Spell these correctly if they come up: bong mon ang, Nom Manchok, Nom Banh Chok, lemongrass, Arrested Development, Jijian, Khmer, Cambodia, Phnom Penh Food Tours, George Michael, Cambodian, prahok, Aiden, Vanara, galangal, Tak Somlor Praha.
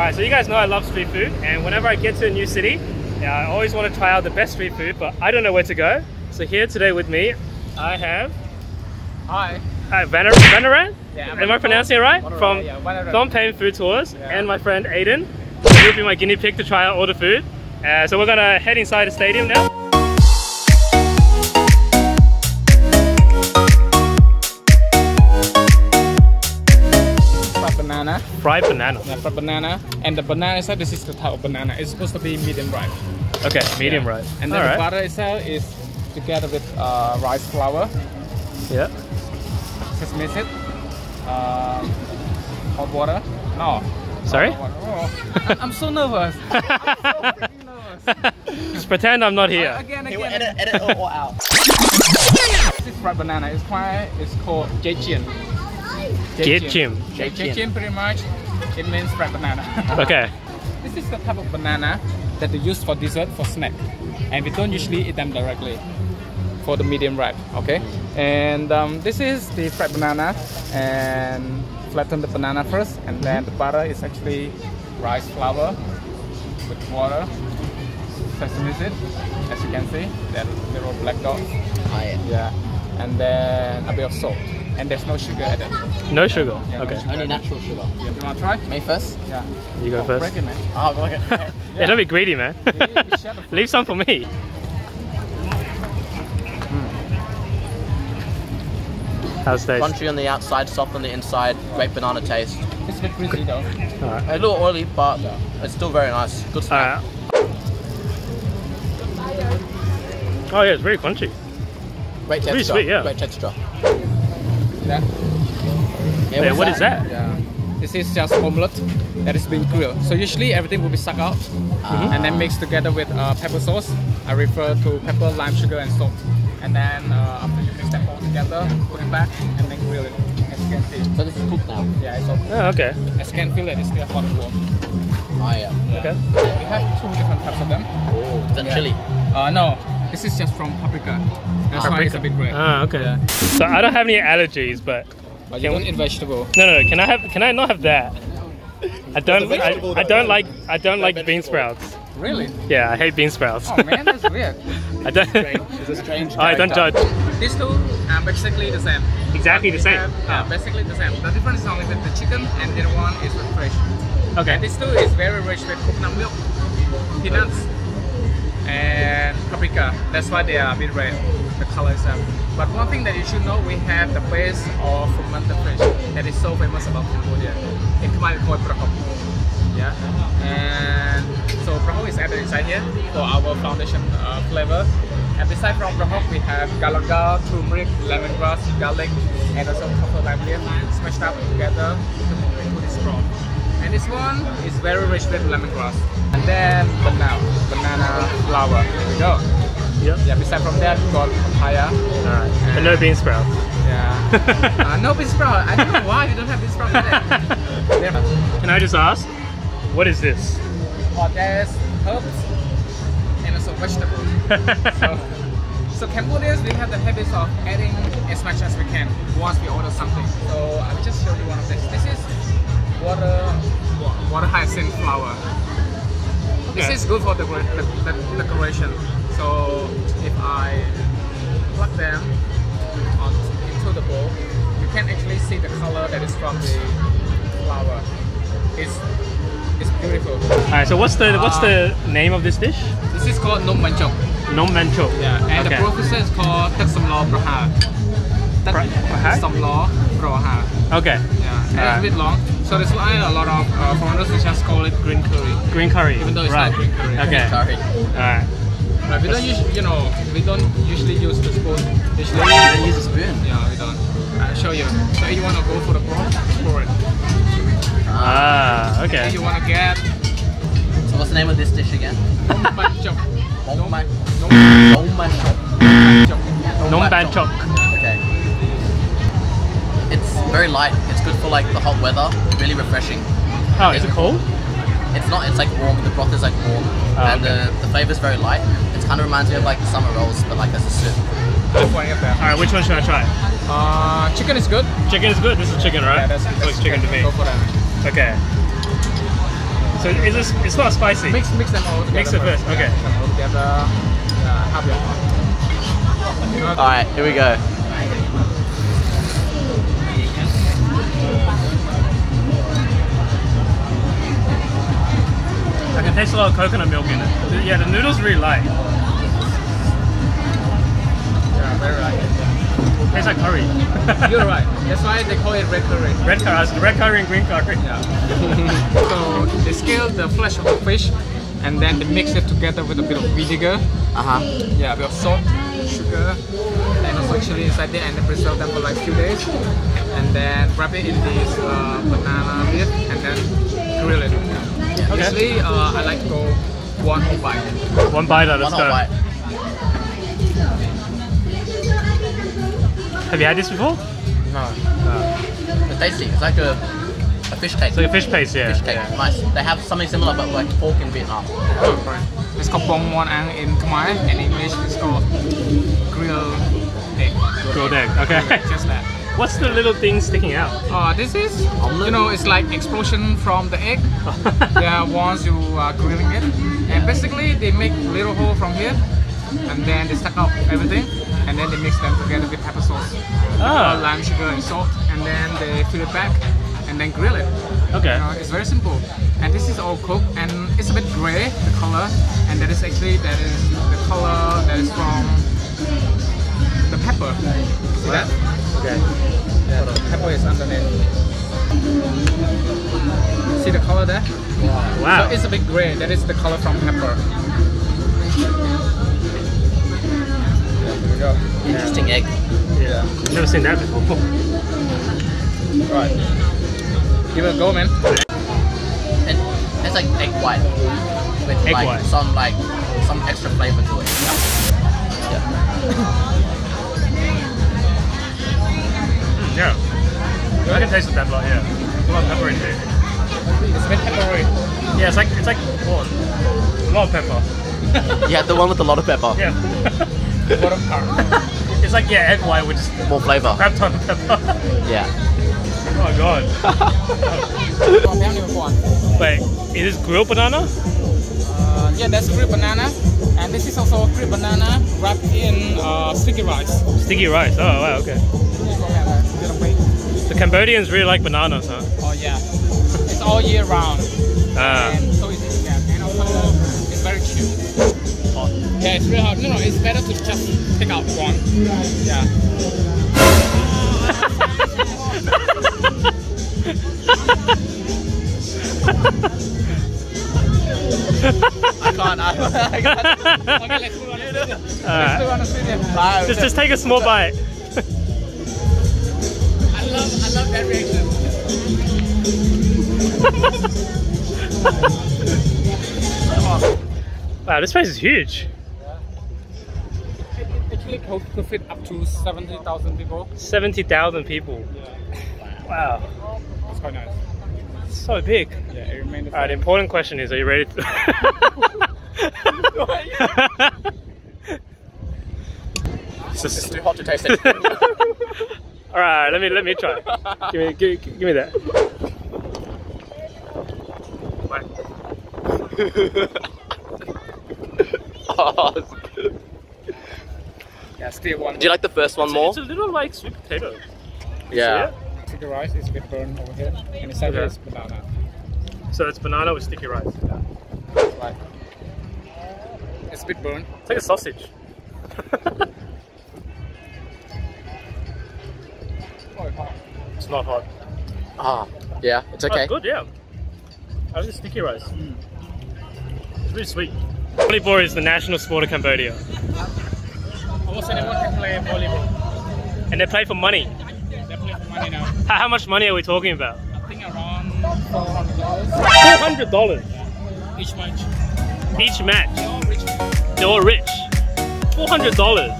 Alright, so you guys know I love street food, and whenever I get to a new city, I always want to try out the best street food, but I don't know where to go. So here today with me, I have... Hi, Vanara? Yeah, am I pronouncing it right? Vanara, from Phnom Penh Food Tours, and my friend Aiden. He'll be my guinea pig to try out all the food. So we're gonna head inside the stadium now. Fried banana. Yeah, fried banana. And the banana itself, this is the type of banana. It's supposed to be medium ripe. Okay, medium ripe. And then the butter itself is together with rice flour. Yeah. Just mix it. Hot water. No. Sorry? Oh, I'm so nervous. I'm so freaking nervous. Just pretend I'm not here. Again. Edit it all out. This fried banana is called Jijian. Jijian. Jijian pretty much, it means fried banana. Okay. This is the type of banana that they use for dessert, for snack. And we don't usually eat them directly for the medium ripe, okay? And this is the fried banana, and flatten the banana first, and then the butter is actually rice flour with water. Sesame seeds, as you can see, that little black dot. Oh, yeah. And then a bit of salt. And there's no sugar added. No sugar? Yeah, okay. No sugar. Only natural sugar. Yeah. You want to try? Me first? Yeah. You go first. Break it, man. Oh, go ahead. Yeah, don't be greedy, man. Leave some for me. How's taste? Crunchy on the outside, soft on the inside. Great banana taste. It's a bit greasy though. Right. A little oily, but it's still very nice. Good snack. Oh yeah, it's very crunchy. Great texture. Really sweet, yeah. Great texture. Yeah. Yeah, what is that? Yeah. This is just omelette that is being grilled. So usually everything will be sucked out and then mixed together with pepper sauce. I refer to pepper, lime, sugar and salt. And then after you mix that all together, put it back and then grill it, as you can see. So this is cooked now? Yeah, it's all cooked. Oh, okay. As you can feel it, it's still hot and warm. Oh yeah. Okay. We have two different types of them. Oh, is that chili? No. This is just from paprika. That's why it's a bit red. Ah, okay. Yeah. So I don't have any allergies, but... But you don't eat vegetable. No. Can I not have that? I don't like bean sprouts. Really? Yeah, I hate bean sprouts. Oh man, that's weird. I don't... It's a strange character. I don't judge. These two are basically the same. Exactly the same? Yeah, basically the same. The difference is only that the chicken and the other one is with fresh. Okay. And this two is very rich with coconut milk, peanuts, and paprika. That's why they are a bit red, the color itself. But one thing that you should know, we have the base of fermented fish that is so famous about Cambodia. In Khmer it's called prahok. Yeah. And so prahok is added inside here for our foundation flavor. And beside from prahok, we have galangal, turmeric, lemongrass, garlic, and also purple lime leaf smashed up together to make this broth. And this one is very rich with lemongrass. And then banana flour. Here we go. Yep. Yeah, beside from that, we've got papaya. Alright. And no bean sprout. Yeah. No bean sprout. I don't know why you don't have bean sprout in there. Yeah. Can I just ask, what is this? Oh, there's herbs and also vegetables. So Cambodians, we have the habit of adding as much as we can once we order something. So I'll just show you one of these. This is water hyacinth flower. Okay. This is good for the decoration. So if I plug them into the bowl, you can actually see the color that is from the flower. It's beautiful. Alright, so what's the name of this dish? This is called Nom Manchok. Nom Manchok. Yeah, and the professor is called Tak Somlor Praha. Tak Somlor Praha. Okay. Yeah, and it's a bit long. So that's why a lot of foreigners just call it green curry. Green curry, even though it's not green curry. Okay. Sorry. Alright. Right, we don't usually, we don't usually use the spoon. Usually we use a spoon. Yeah, we don't. I'll show you. So if you want to go for the broth, pour it. Ah, okay. And if you want to get. So what's the name of this dish again? Nom Banh Chok. Nom Banh Chok. Nom Banh Chok. Nom Banh Chok. Okay. It's very light. It's good for like the hot weather. Really refreshing. Oh, is it cold? It's not. It's like warm. The broth is like warm, and the flavor is very light. It kind of reminds me of like the summer rolls, but like as a soup. All right, which one should I try? Chicken is good. Chicken is good. This is chicken, right? Yeah, that's chicken to me. Go for that. Okay. So is this, it's not spicy? Mix them all together. Mix it first, okay. Mix them all together, half your pot. Alright, here we go. I can taste a lot of coconut milk in it. Yeah, the noodle's really light. Yeah, very light. It tastes like curry. You're right. That's why they call it red curry. Red curry, and green curry. Yeah. So they scale the flesh of the fish, and then they mix it together with a bit of vinegar. Yeah, a bit of salt, sugar, and also chili inside there, and then preserve them for like a few days, and then wrap it in this banana leaf, and then grill it. Okay. Usually, I like to go one whole bite. One bite, let's go. Bite. Have you had this before? No. It's tasty. It's like a fish paste. So a fish paste, yeah. Fish cake. Yeah. Nice. They have something similar, but like pork in Vietnam. Oh, it's called bong mon ang in Khmer, and in English it's called grilled egg. Grilled egg. Okay. Grilled egg, just that. What's the little thing sticking out? This is, you know, it's like explosion from the egg. Yeah, once you are grilling it. And basically they make little hole from here, and then they stack up everything, and then they mix them together with pepper sauce, lime, sugar and salt, and then they fill it back and then grill it. Okay. It's very simple. And this is all cooked, and it's a bit grey, the color, and that is actually, that is the color that is from the pepper. See that? Okay. Yeah, the pepper is underneath. See the color there? Wow. Wow. So it's a bit grey. That is the color from pepper. Yeah, there we go. Interesting egg. Yeah. I've never seen that before. Alright. Give it a go, man. And it's like egg white. With egg like white. Some like some extra flavor to it. Yeah. Yeah. I can taste the pepper, yeah. There's a lot of pepper in here. It's a bit peppery. Yeah, it's like corn. A lot of pepper. Yeah, the one with a lot of pepper. Yeah. A lot of pepper. It's like, yeah, egg white with just more flavor. Crap ton of pepper. Yeah. Oh my god. Wait, is this grilled banana? Yeah, that's grilled banana. And this is also grilled banana wrapped in sticky rice. Sticky rice, oh wow, okay. The Cambodians really like bananas, huh? Oh yeah, it's all year round. And so is it, yeah. And also, it's very chew. Oh. Yeah, it's really hard. No, it's better to just pick out one. Yeah. I can't. Okay, let's do on a stadium. Just take a small bite. I love that reaction. Wow, this place is huge. Yeah. It actually could fit up to 70,000 people. 70,000 people. Yeah. Wow. It's quite nice. It's so big. Yeah, it remained the same. Alright, the important question is, are you ready to... It's too hot to taste it. Alright, let me try. Give me that. What? Oh, it's good. Yeah, still one. Do you like the first one more? It's a little like sweet potato. Yeah. Sticky rice is a bit burned over here, and inside is banana. So it's banana with sticky rice. Yeah. Right. It's a bit burnt. It's like a sausage. It's not hot. Ah, yeah, it's okay. It's good, yeah. I like sticky rice. Mm. It's really sweet. Volleyball is the national sport of Cambodia. Almost anyone can play volleyball. And they play for money. They play for money now. How much money are we talking about? I think around $400. $400? Yeah. Each match. Each match? They're all rich. $400.